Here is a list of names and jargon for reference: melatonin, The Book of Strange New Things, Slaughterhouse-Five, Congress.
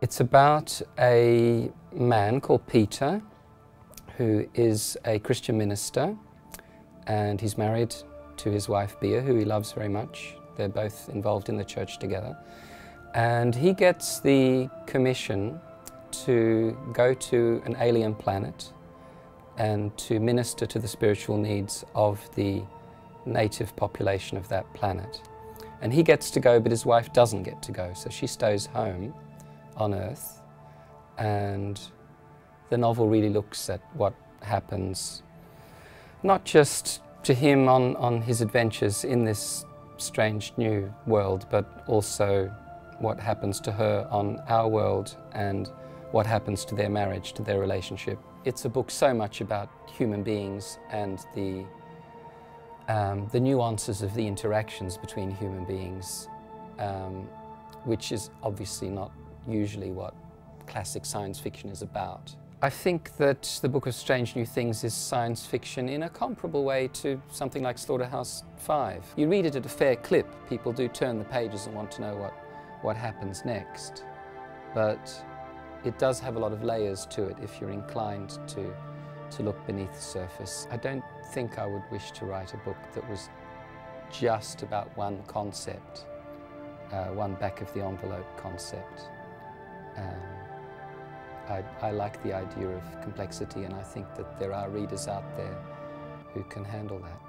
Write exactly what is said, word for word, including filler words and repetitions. It's about a man called Peter, who is a Christian minister, and he's married to his wife Bea, who he loves very much. They're both involved in the church together. And he gets the commission to go to an alien planet and to minister to the spiritual needs of the native population of that planet. And he gets to go, but his wife doesn't get to go, so she stays home on Earth. And the novel really looks at what happens, not just to him on, on his adventures in this strange new world, but also what happens to her on our world and what happens to their marriage, to their relationship. It's a book so much about human beings and the, um, the nuances of the interactions between human beings, um, which is obviously not usually what classic science fiction is about. I think that The Book of Strange New Things is science fiction in a comparable way to something like Slaughterhouse-Five. You read it at a fair clip, people do turn the pages and want to know what, what happens next. But it does have a lot of layers to it if you're inclined to, to look beneath the surface. I don't think I would wish to write a book that was just about one concept, uh, one back-of-the-envelope concept. Um, I, I like the idea of complexity, and I think that there are readers out there who can handle that.